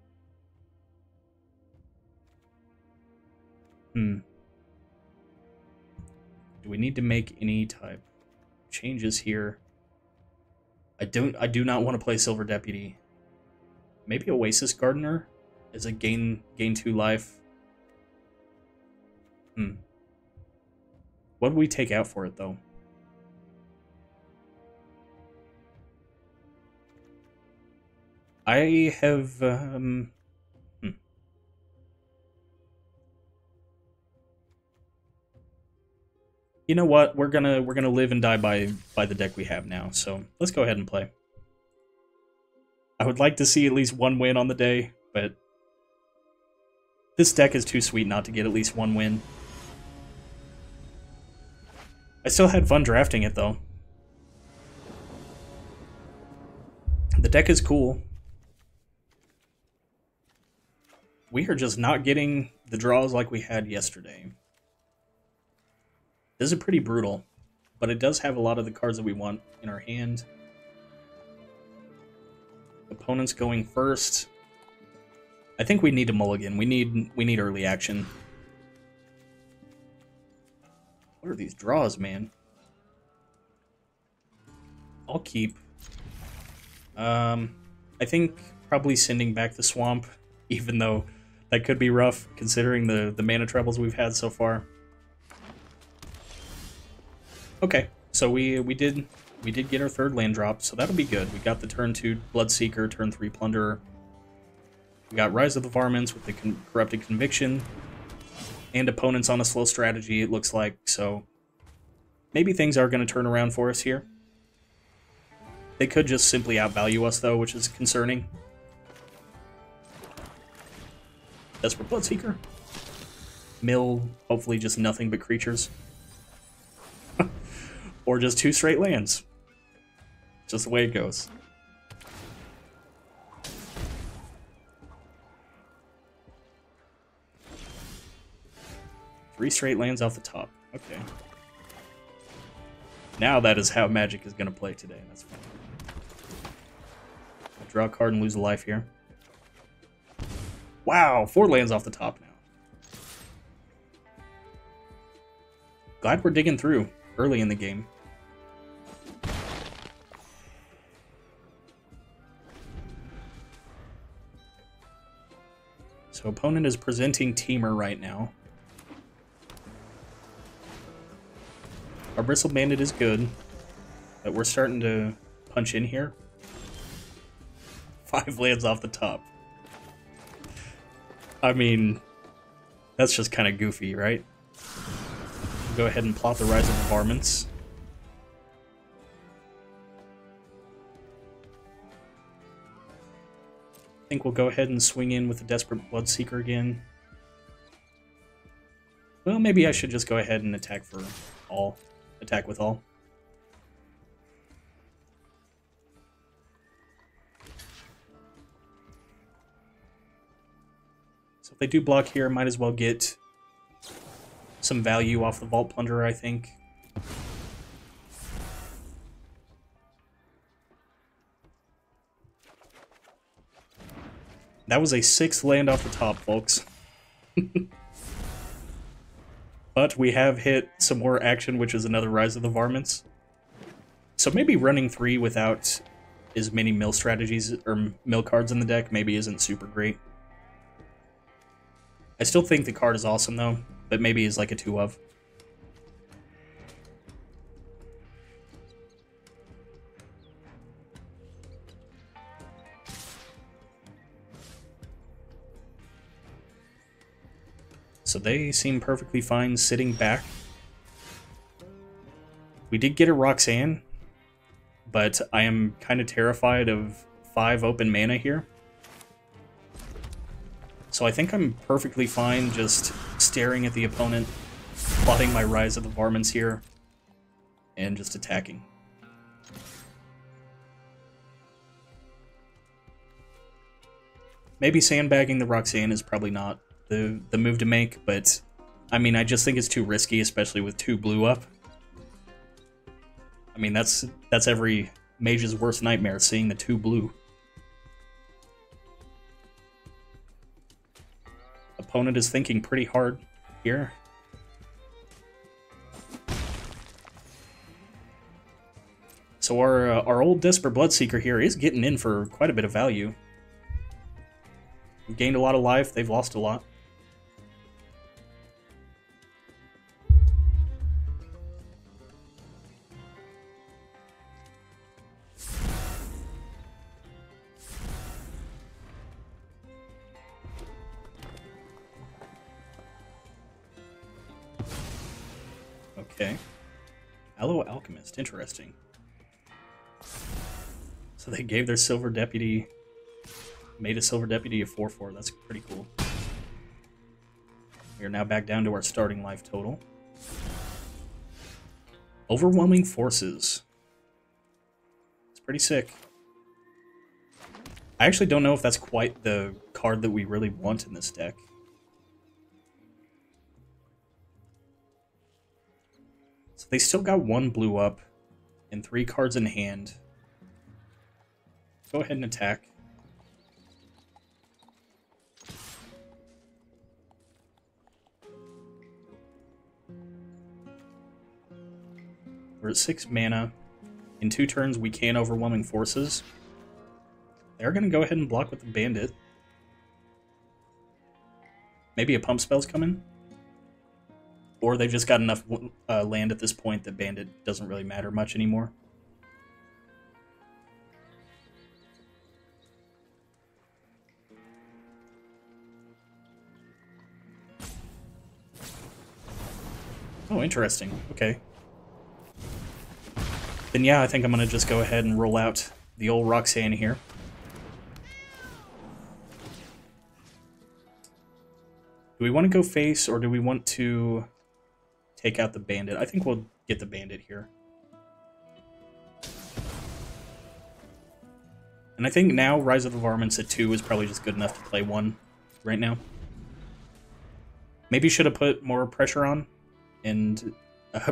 Do we need to make any type of changes here? I do not want to play Silver Deputy. Maybe Oasis Gardener is a gain 2 life. What do we take out for it though? I have You know what? We're gonna live and die by the deck we have now. So let's go ahead and play. I would like to see at least one win on the day, but this deck is too sweet not to get at least one win. I still had fun drafting it though. The deck is cool. We are just not getting the draws like we had yesterday. This is pretty brutal, but it does have a lot of the cards that we want in our hand. Opponents going first. I think we need a mulligan. We need early action. What are these draws, man? I'll keep. I think probably sending back the swamp, even though that could be rough considering the mana troubles we've had so far. Okay, so we did get our third land drop, so that'll be good. We got the turn 2 Bloodseeker, turn 3 Plunderer. We got Rise of the Varmints with the Corrupted Conviction, and opponents on a slow strategy, it looks like, so maybe things are going to turn around for us here. They could just simply outvalue us, though, which is concerning. Desperate Bloodseeker. Mill, hopefully just nothing but creatures. Or just 2 straight lands. Just the way it goes. Three straight lands off the top. Okay. Now that is how Magic is going to play today. That's fine. I'll draw a card and lose a life here. Wow, 4 lands off the top now. Glad we're digging through early in the game. So opponent is presenting Teamer right now. Our Hardbristle Bandit is good, but we're starting to punch in here. 5 lands off the top. I mean, that's just kind of goofy, right? Go ahead and plot the Rise of the Varmints. I think we'll go ahead and swing in with the Desperate Bloodseeker again. Well, maybe I should just go ahead and attack for all. Attack with all. So if they do block here, might as well get some value off the Vault Plunderer, I think. That was a 6th land off the top, folks. But we have hit some more action, which is another Rise of the Varmints. So maybe running 3 without as many mill strategies or mill cards in the deck maybe isn't super great. I still think the card is awesome, though. But maybe is like a 2 of. So they seem perfectly fine sitting back. We did get a Roxanne, but I am kind of terrified of 5 open mana here. So I think I'm perfectly fine just staring at the opponent, plotting my Rise of the Varmints here, and just attacking. Maybe sandbagging the Roxanne is probably not the move to make, but I mean, I just think it's too risky, especially with 2 blue up. I mean, that's every mage's worst nightmare, seeing the 2 blue. Opponent is thinking pretty hard here. So our old Desperate Bloodseeker here is getting in for quite a bit of value. We've gained a lot of life, they've lost a lot. Okay. Aloe Alchemist, interesting. So they gave their Silver Deputy, made a Silver Deputy a 4/4, that's pretty cool. We are now back down to our starting life total. Overwhelming Forces. It's pretty sick. I actually don't know if that's quite the card that we really want in this deck. So they still got 1 blue up and 3 cards in hand. Go ahead and attack. We're at 6 mana. In 2 turns, we can Overwhelming Forces. They're going to go ahead and block with the Bandit. Maybe a Pump Spell's coming? Or they've just got enough land at this point that Bandit doesn't really matter much anymore. Oh, interesting. Okay. Then yeah, I think I'm going to just go ahead and roll out the old Roxanne here. Do we want to go face, or do we want to take out the Bandit? I think we'll get the Bandit here. And I think now Rise of the Varmints at 2 is probably just good enough to play 1 right now. Maybe should have put more pressure on and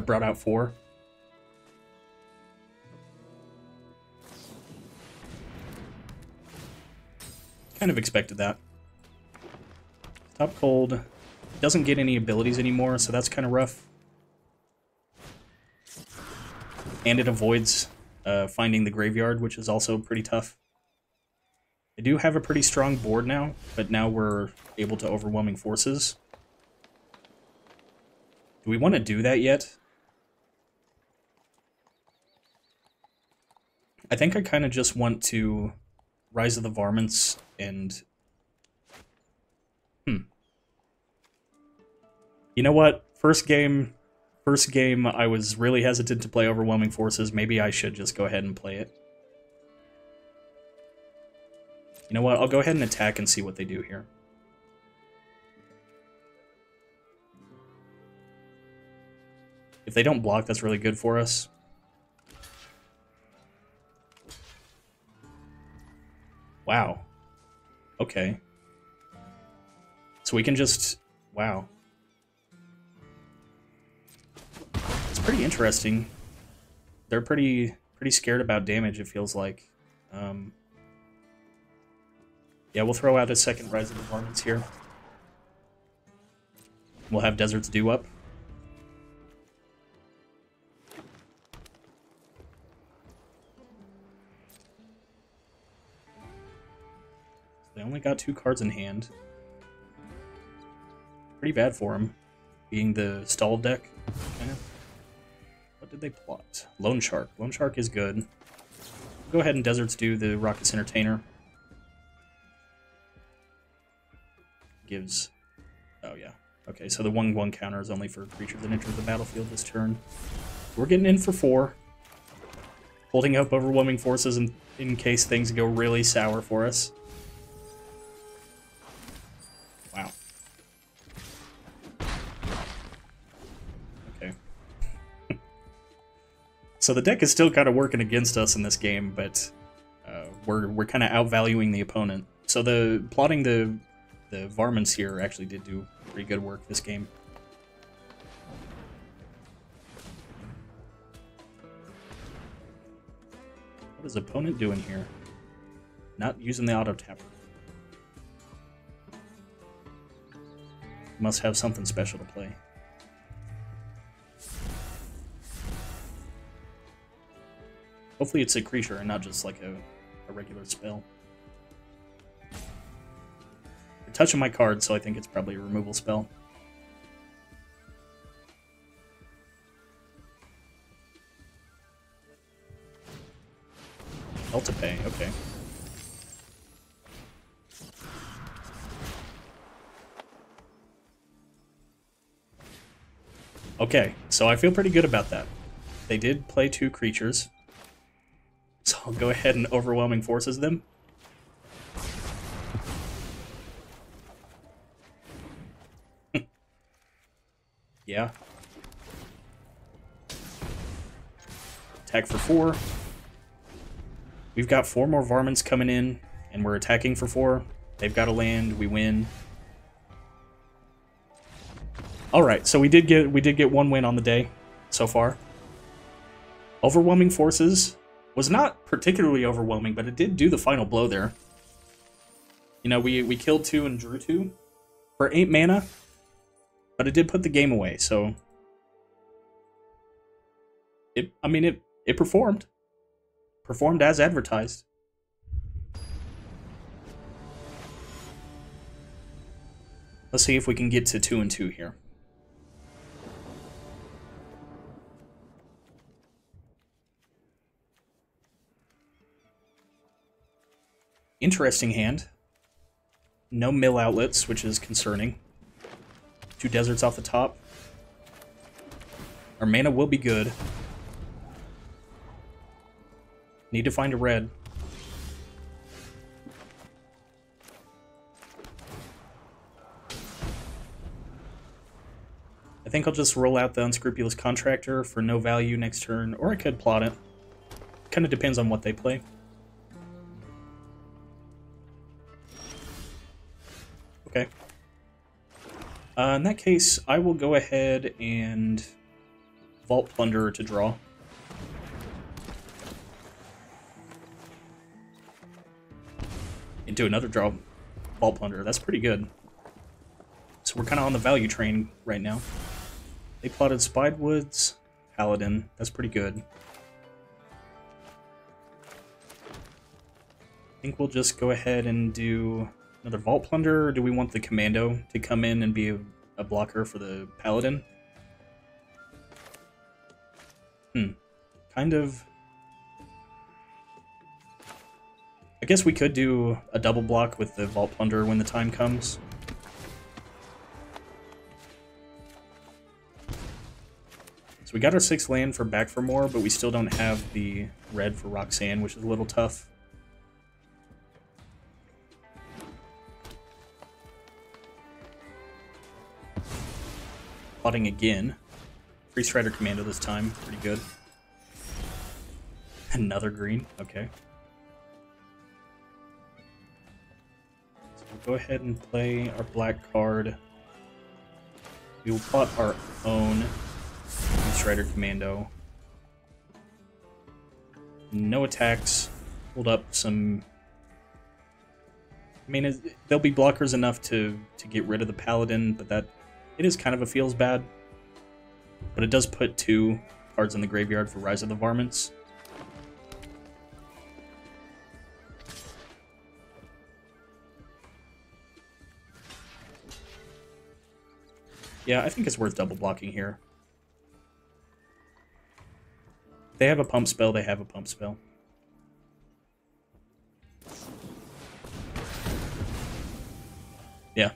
brought out 4. Kind of expected that. Top Cold doesn't get any abilities anymore, so that's kind of rough. And it avoids finding the graveyard, which is also pretty tough. I do have a pretty strong board now, but now we're able to Overwhelming Forces. Do we want to do that yet? I think I kind of just want to Rise of the Varmints and... You know what? First game I was really hesitant to play Overwhelming Forces. Maybe I should just go ahead and play it. You know what? I'll go ahead and attack and see what they do here. If they don't block, that's really good for us. Wow. Okay. So we can just... Wow. It's pretty interesting. They're pretty scared about damage, it feels like. Yeah, we'll throw out a second Rise of the Varmints here. We'll have Desert's Dew up. They only got 2 cards in hand. Pretty bad for him, being the stalled deck. Kind of. What did they plot? Lone Shark. Lone Shark is good. Go ahead and Desert's Dew the Raucous Entertainer. Gives... Oh, yeah. Okay, so the 1/1 counter is only for creatures that enter the battlefield this turn. We're getting in for 4. Holding up Overwhelming Forces in case things go really sour for us. So the deck is still kind of working against us in this game, but we're kind of outvaluing the opponent. So the plotting the Varmints here actually did do pretty good work this game. What is opponent doing here? Not using the auto tapper. Must have something special to play. Hopefully it's a creature and not just like a regular spell. They're touching my card, so I think it's probably a removal spell. Deltapay, okay. Okay, so I feel pretty good about that. They did play two creatures. So I'll go ahead and Overwhelming Forces them. Yeah. Attack for 4. We've got 4 more Varmints coming in, and we're attacking for 4. They've got to land, we win. All right, so we did get one win on the day so far. Overwhelming Forces was not particularly overwhelming, but it did do the final blow there. You know, we killed 2 and drew 2 for 8 mana, but it did put the game away. So it performed as advertised. Let's see if we can get to 2 and 2 here. Interesting hand. No mill outlets, which is concerning. 2 deserts off the top. Our mana will be good. Need to find a red. I think I'll just roll out the Unscrupulous Contractor for no value next turn, or I could plot it. Kind of depends on what they play. Okay. In that case, I will go ahead and Vault Plunderer to draw. And do another draw Vault Plunderer. That's pretty good. So we're kind of on the value train right now. They plotted Spidewoods, Paladin. That's pretty good. I think we'll just go ahead and do another Vault Plunderer, or do we want the Commando to come in and be a blocker for the Paladin? Kind of. I guess we could do a double block with the Vault Plunderer when the time comes. So we got our 6 land for Back for More, but we still don't have the red for Roxanne, which is a little tough. Plotting again. Freestrider Commando this time, pretty good. Another green, okay. So we'll go ahead and play our black card. We will plot our own Freestrider Commando. No attacks. Hold up some. I mean, there'll be blockers enough to get rid of the Paladin, but that. It is kind of a feels bad, but it does put 2 cards in the graveyard for Rise of the Varmints. Yeah, I think it's worth double blocking here. They have a pump spell, they have a pump spell. Yeah.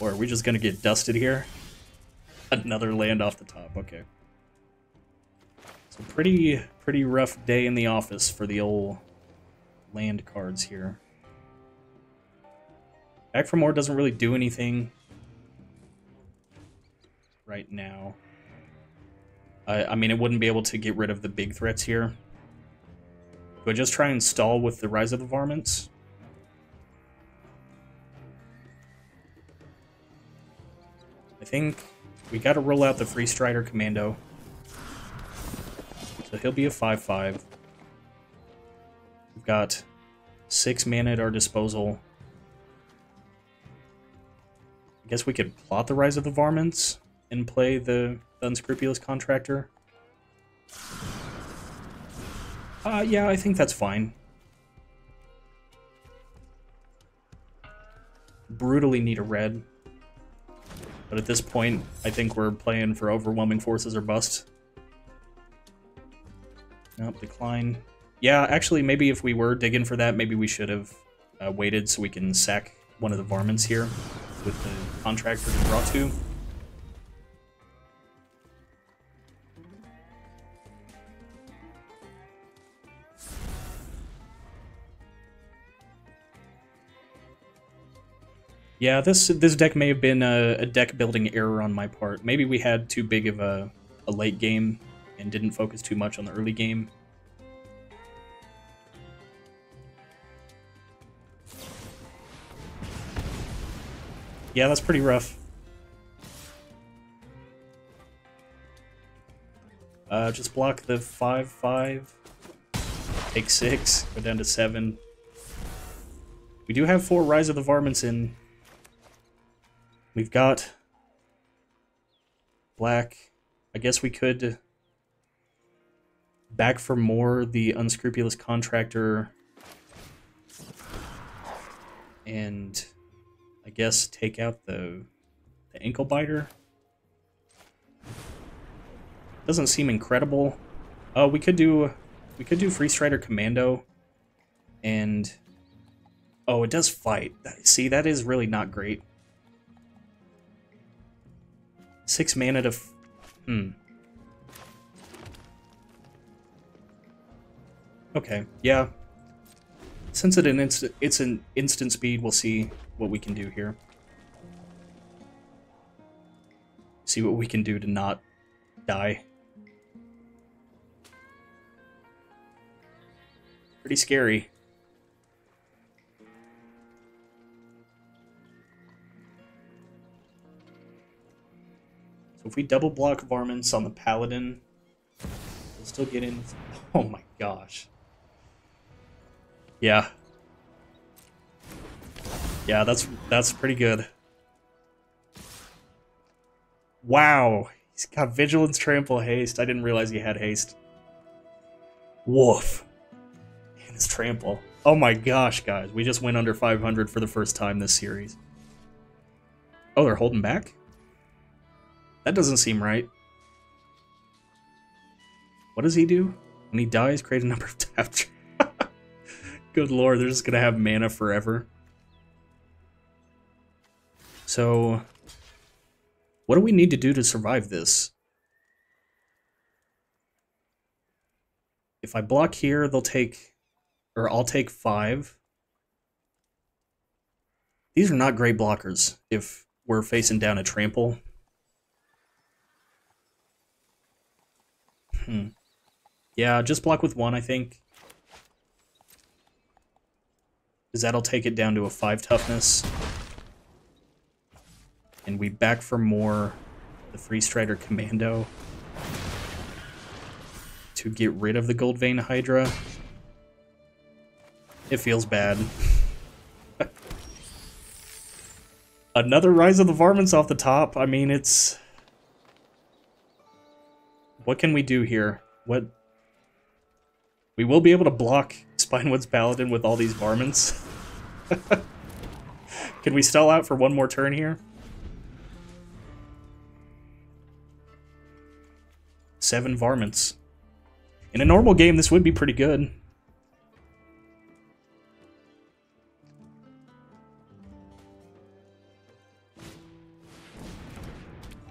Or are we just gonna get dusted here? Another land off the top, okay. So pretty rough day in the office for the old land cards here. Back for More doesn't really do anything right now. I mean, it wouldn't be able to get rid of the big threats here. Do I just try and stall with the Rise of the Varmints? I think we gotta roll out the Freestrider Commando. So he'll be a 5/5. We've got 6 mana at our disposal. I guess we could plot the Rise of the Varmints and play the Unscrupulous Contractor. Yeah, I think that's fine. Brutally need a red. But at this point, I think we're playing for Overwhelming Forces or bust. Nope, decline. Yeah, actually, maybe if we were digging for that, maybe we should have waited so we can sack one of the Varmints here with the Contractor to draw 2. Yeah, this deck may have been a deck building error on my part. Maybe we had too big of a late game and didn't focus too much on the early game. Yeah, that's pretty rough. Just block the 5/5. Take 6. Go down to 7. We do have 4 Rise of the Varmints in. We've got black. I guess we could back for more the Unscrupulous Contractor and I guess take out the Ankle Biter. Doesn't seem incredible. We could do Freestrider Commando and oh, it does fight. See, that is really not great. 6 mana to... Okay, yeah. Since it's an instant speed, we'll see what we can do here. See what we can do to not die. Pretty scary. If we double block Varmints on the Paladin, we'll still get in. Oh my gosh. Yeah. Yeah, that's pretty good. Wow. He's got Vigilance, Trample, Haste. I didn't realize he had Haste. Woof. And his Trample. Oh my gosh, guys. We just went under 500 for the first time this series. Oh, they're holding back? That doesn't seem right. What does he do? When he dies, create a number of tapped. Good lord, they're just gonna have mana forever. So, what do we need to do to survive this? If I block here, they'll take, or I'll take 5. These are not great blockers if we're facing down a trample. Yeah, just block with 1, I think. Because that'll take it down to a 5 toughness. And we back for more the Freestrider Commando to get rid of the Goldvein Hydra. It feels bad. Another Rise of the Varmints off the top. I mean, it's... What can we do here? What? We will be able to block Spinewood's Paladin with all these Varmints. Can we stall out for one more turn here? 7 Varmints. In a normal game, this would be pretty good.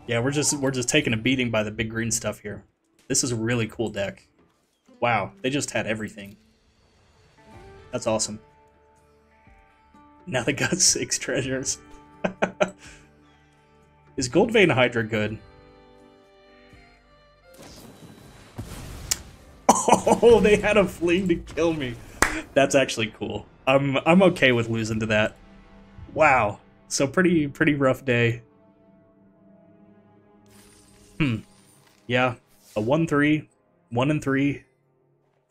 Yeah, we're just taking a beating by the big green stuff here. This is a really cool deck. Wow, they just had everything. That's awesome. Now they got 6 treasures. Is Gold Vein Hydra good? Oh, they had a fling to kill me. That's actually cool. I'm okay with losing to that. Wow. So pretty rough day. Yeah, a 1-3, 1-3.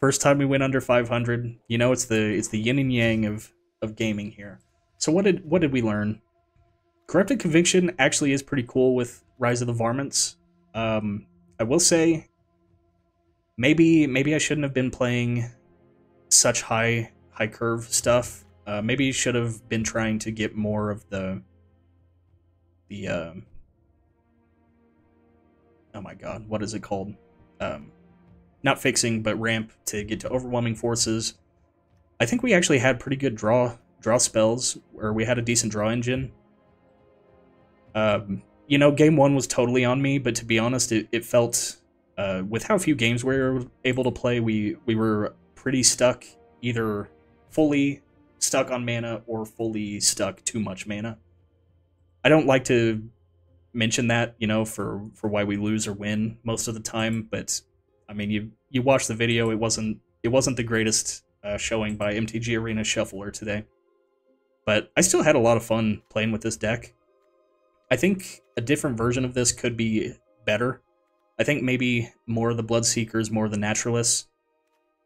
First time we went under 500. You know, it's the yin and yang of gaming here. So what did we learn? Corrupted Conviction actually is pretty cool with Rise of the Varmints. I will say, maybe I shouldn't have been playing such high curve stuff. Maybe should have been trying to get more of the oh my god, what is it called? Not fixing, but ramp to get to Overwhelming Forces. I think we actually had pretty good draw spells, or we had a decent draw engine. You know, game one was totally on me, but to be honest, it felt, with how few games we were able to play, we were pretty stuck, either fully stuck on mana or fully stuck too much mana. I don't like to mention that, you know, for why we lose or win most of the time, but I mean, you watched the video. It wasn't the greatest showing by MTG Arena Shuffler today, but I still had a lot of fun playing with this deck. I think a different version of this could be better. I think maybe more of the Bloodseekers, more of the Naturalists,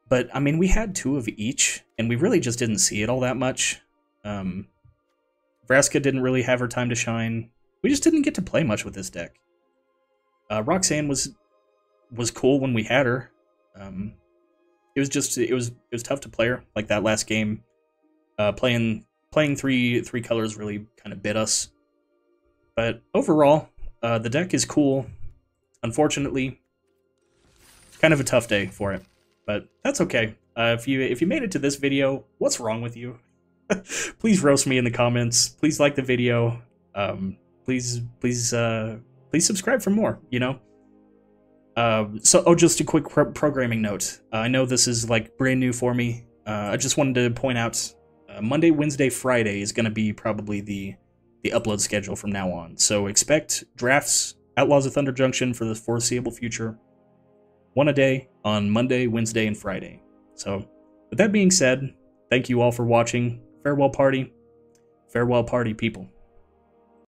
but I mean, we had 2 of each, and we really just didn't see it all that much. Vraska didn't really have her time to shine. We just didn't get to play much with this deck. Roxanne was cool when we had her. It was tough to play her. Like that last game, playing three colors really kind of bit us. But overall, the deck is cool. Unfortunately, kind of a tough day for it, but that's okay. If you made it to this video, what's wrong with you? Please roast me in the comments. Please like the video. Please subscribe for more, you know? Oh, just a quick programming note. I know this is, like, brand new for me. I just wanted to point out Monday, Wednesday, Friday is going to be probably the upload schedule from now on. So expect drafts, Outlaws of Thunder Junction for the foreseeable future. 1 a day on Monday, Wednesday, and Friday. So, with that being said, thank you all for watching. Farewell party. Farewell party, people.